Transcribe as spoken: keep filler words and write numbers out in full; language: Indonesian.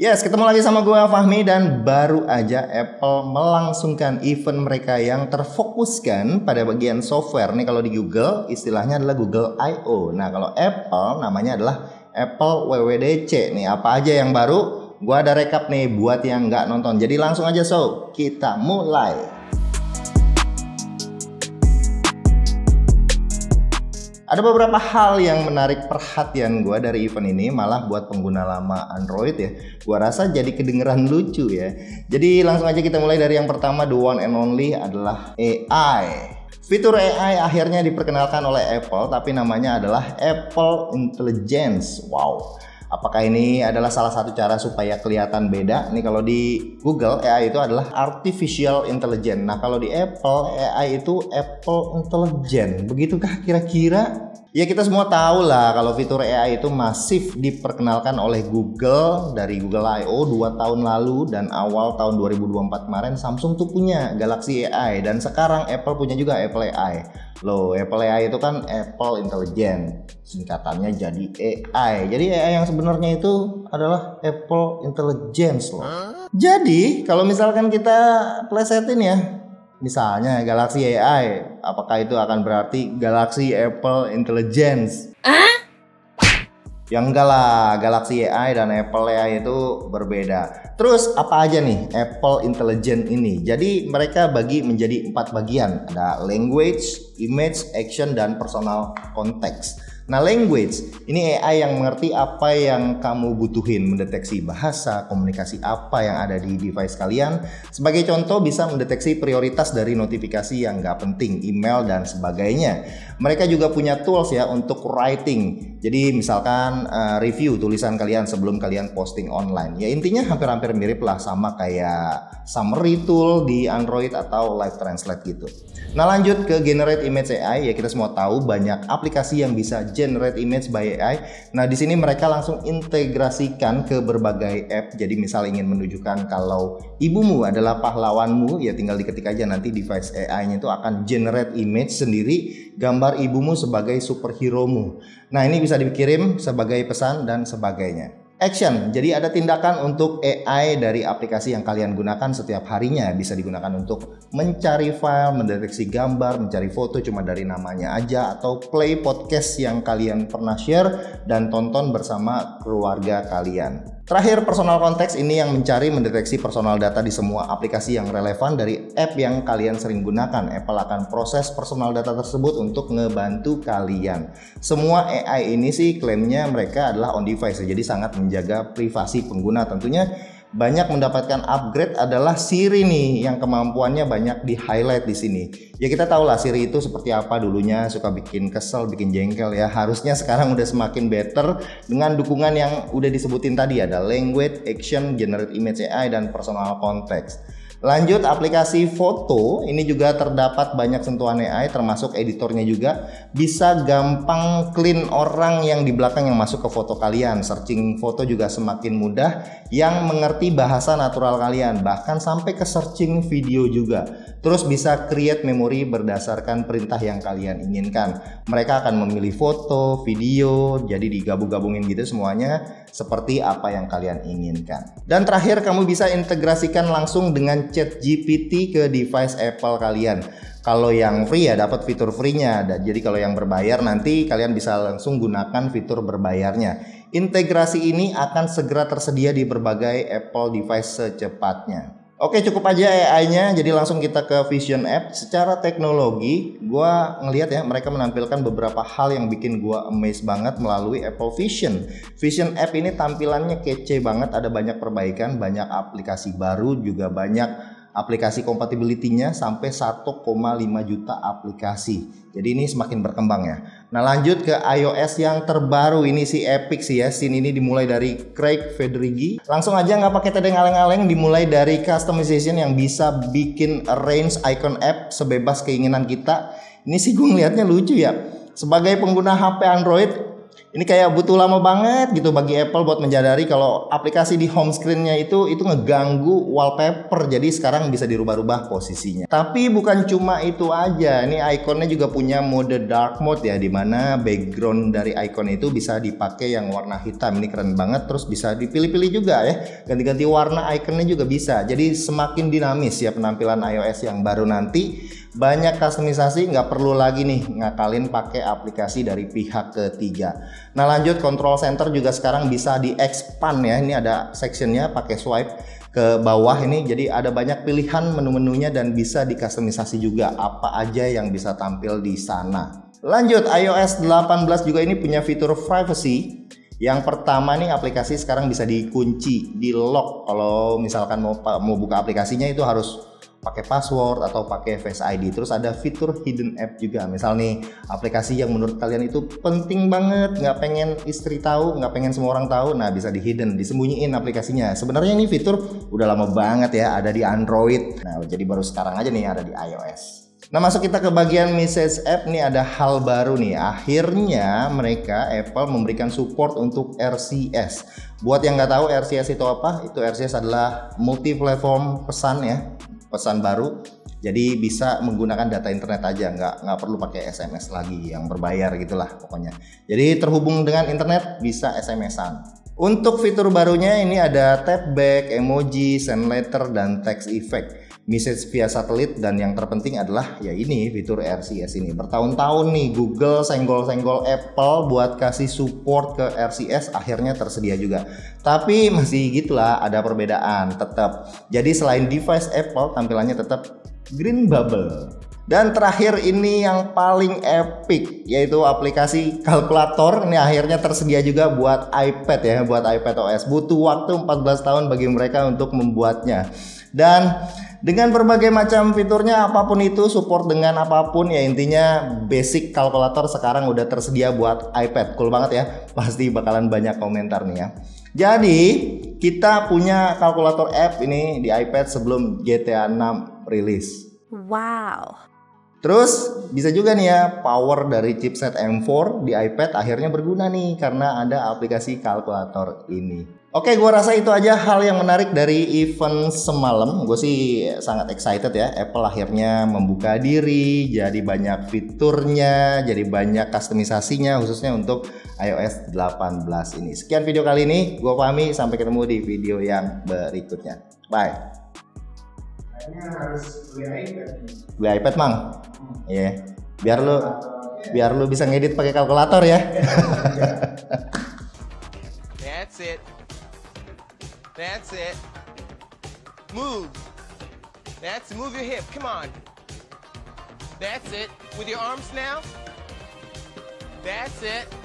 Yes, ketemu lagi sama gue Fahmi, dan baru aja Apple melangsungkan event mereka yang terfokuskan pada bagian software. Nih kalau di Google istilahnya adalah Google I O. Nah kalau Apple namanya adalah Apple W W D C. Nih apa aja yang baru? Gue ada rekap nih buat yang nggak nonton. Jadi langsung aja so, kita mulai. Ada beberapa hal yang menarik perhatian gue dari event ini, malah buat pengguna lama Android ya, gue rasa jadi kedengeran lucu ya. Jadi langsung aja kita mulai dari yang pertama, the one and only adalah A I. Fitur A I akhirnya diperkenalkan oleh Apple, tapi namanya adalah Apple Intelligence. Wow. Apakah ini adalah salah satu cara supaya kelihatan beda? Nih kalau di Google A I itu adalah Artificial Intelligence. Nah kalau di Apple A I itu Apple Intelligence. Begitukah kira-kira? Ya kita semua tahu lah kalau fitur A I itu masif diperkenalkan oleh Google dari Google I O dua tahun lalu, dan awal tahun dua ribu dua puluh empat kemarin Samsung tuh punya Galaxy A I, dan sekarang Apple punya juga Apple A I. Loh, Apple A I itu kan Apple Intelligence, singkatannya jadi A I. Jadi A I yang sebenarnya itu adalah Apple Intelligence loh. Jadi kalau misalkan kita plesetin ya, misalnya Galaxy A I, apakah itu akan berarti Galaxy Apple Intelligence? Ah? Ya enggak lah, Galaxy A I dan Apple A I itu berbeda. Terus apa aja nih Apple Intelligence ini? Jadi mereka bagi menjadi empat bagian. Ada language, image, action, dan personal context. Nah language, ini A I yang mengerti apa yang kamu butuhin, mendeteksi bahasa, komunikasi apa yang ada di device kalian. Sebagai contoh bisa mendeteksi prioritas dari notifikasi yang nggak penting, email dan sebagainya. Mereka juga punya tools ya untuk writing. Jadi misalkan uh, review tulisan kalian sebelum kalian posting online. Ya intinya hampir-hampir mirip lah sama kayak summary tool di Android atau live translate gitu. Nah lanjut ke generate image A I, ya kita semua tahu banyak aplikasi yang bisa generate image by A I. Nah di sini mereka langsung integrasikan ke berbagai app. Jadi misal ingin menunjukkan kalau ibumu adalah pahlawanmu, ya tinggal diketik aja, nanti device A I-nya itu akan generate image sendiri gambar ibumu sebagai superhero-mu. Nah ini bisa dikirim sebagai pesan dan sebagainya. Action, jadi ada tindakan untuk A I dari aplikasi yang kalian gunakan setiap harinya. Bisa digunakan untuk mencari file, mendeteksi gambar, mencari foto cuma dari namanya aja, atau play podcast yang kalian pernah share dan tonton bersama keluarga kalian. Terakhir, personal context, ini yang mencari mendeteksi personal data di semua aplikasi yang relevan dari app yang kalian sering gunakan. Apple akan proses personal data tersebut untuk ngebantu kalian. Semua A I ini sih klaimnya mereka adalah on device, jadi sangat menjaga privasi pengguna. Tentunya banyak mendapatkan upgrade adalah Siri nih, yang kemampuannya banyak di highlight di sini. Ya kita tahu lah Siri itu seperti apa, dulunya suka bikin kesel, bikin jengkel ya. Harusnya sekarang udah semakin better dengan dukungan yang udah disebutin tadi, ada language, action, generate image A I, dan personal context. Lanjut aplikasi foto, ini juga terdapat banyak sentuhan A I, termasuk editornya juga. Bisa gampang clean orang yang di belakang yang masuk ke foto kalian. Searching foto juga semakin mudah yang mengerti bahasa natural kalian, bahkan sampai ke searching video juga. Terus bisa create memori berdasarkan perintah yang kalian inginkan. Mereka akan memilih foto, video, jadi digabung-gabungin gitu semuanya seperti apa yang kalian inginkan. Dan terakhir, kamu bisa integrasikan langsung dengan Chat G P T ke device Apple kalian. Kalau yang free ya dapat fitur free-nya, jadi kalau yang berbayar nanti kalian bisa langsung gunakan fitur berbayarnya. Integrasi ini akan segera tersedia di berbagai Apple device secepatnya. Oke, cukup aja A I-nya, jadi langsung kita ke Vision App. Secara teknologi, gue ngelihat ya mereka menampilkan beberapa hal yang bikin gue amazed banget melalui Apple Vision. Vision App ini tampilannya kece banget, ada banyak perbaikan, banyak aplikasi baru, juga banyak aplikasi compatibility-nya sampai satu koma lima juta aplikasi. Jadi ini semakin berkembang ya. Nah lanjut ke iOS yang terbaru, ini sih epic sih ya. Scene ini dimulai dari Craig Federighi. Langsung aja nggak pakai tedeng aleng-aleng, dimulai dari customization yang bisa bikin arrange icon app sebebas keinginan kita. Ini sih gue ngeliatnya lucu ya. Sebagai pengguna H P Android, Ini kayak butuh lama banget gitu bagi Apple buat menyadari kalau aplikasi di home screen-nya itu itu ngeganggu wallpaper. Jadi sekarang bisa dirubah-rubah posisinya. Tapi bukan cuma itu aja. Ini ikonnya juga punya mode dark mode ya, dimana background dari icon itu bisa dipakai yang warna hitam. Ini keren banget. Terus bisa dipilih-pilih juga ya. Ganti-ganti warna ikonnya juga bisa. Jadi semakin dinamis ya penampilan iOS yang baru nanti. Banyak customisasi, nggak perlu lagi nih ngakalin pakai aplikasi dari pihak ketiga. Nah lanjut, control center juga sekarang bisa di-expand ya. Ini ada sectionnya pakai swipe ke bawah ini. Jadi ada banyak pilihan menu-menunya dan bisa di-customisasi juga apa aja yang bisa tampil di sana. Lanjut, iOS delapan belas juga ini punya fitur privacy. Yang pertama nih, aplikasi sekarang bisa dikunci, di lock. Kalau misalkan mau, mau buka aplikasinya itu harus pakai password atau pakai Face I D. Terus ada fitur hidden app juga. Misal nih, aplikasi yang menurut kalian itu penting banget, nggak pengen istri tahu, nggak pengen semua orang tahu, nah bisa di hidden, disembunyiin aplikasinya. Sebenarnya ini fitur udah lama banget ya, ada di Android. Nah jadi baru sekarang aja nih ada di iOS. Nah masuk kita ke bagian message app. Nih ada hal baru nih, akhirnya mereka Apple memberikan support untuk R C S. Buat yang nggak tahu R C S itu apa, itu R C S adalah multi platform pesan ya, pesan baru. Jadi bisa menggunakan data internet aja, nggak nggak perlu pakai S M S lagi yang berbayar gitulah pokoknya. Jadi terhubung dengan internet bisa S M S-an. Untuk fitur barunya ini ada tap back, emoji, send letter, dan text effect, message via satelit, dan yang terpenting adalah ya ini fitur R C S ini. Bertahun-tahun nih Google senggol-senggol Apple buat kasih support ke R C S, akhirnya tersedia juga. Tapi masih gitulah, ada perbedaan tetap. Jadi selain device Apple, tampilannya tetap green bubble. Dan terakhir ini yang paling epic, yaitu aplikasi kalkulator. Ini akhirnya tersedia juga buat iPad ya, buat iPad O S. Butuh waktu empat belas tahun bagi mereka untuk membuatnya. Dan dengan berbagai macam fiturnya, apapun itu, support dengan apapun ya, intinya basic kalkulator sekarang udah tersedia buat iPad. Cool banget ya, pasti bakalan banyak komentar nih ya. Jadi kita punya kalkulator app ini di iPad sebelum G T A enam rilis. Wow. Terus bisa juga nih ya, power dari chipset M empat di iPad akhirnya berguna nih karena ada aplikasi kalkulator ini. Oke, gue rasa itu aja hal yang menarik dari event semalam. Gue sih sangat excited ya, Apple akhirnya membuka diri, jadi banyak fiturnya, jadi banyak customisasinya khususnya untuk iOS delapan belas ini. Sekian video kali ini, gue Fahmi, sampai ketemu di video yang berikutnya. Bye. Kayaknya harus beli iPad. Beli iPad, Mang. Iya. Hmm. Yeah. Biar lu uh, yeah. biar lu bisa ngedit pakai kalkulator ya. That's it. That's it. Move. That's move your hip. Come on. That's it. With your arms now. That's it.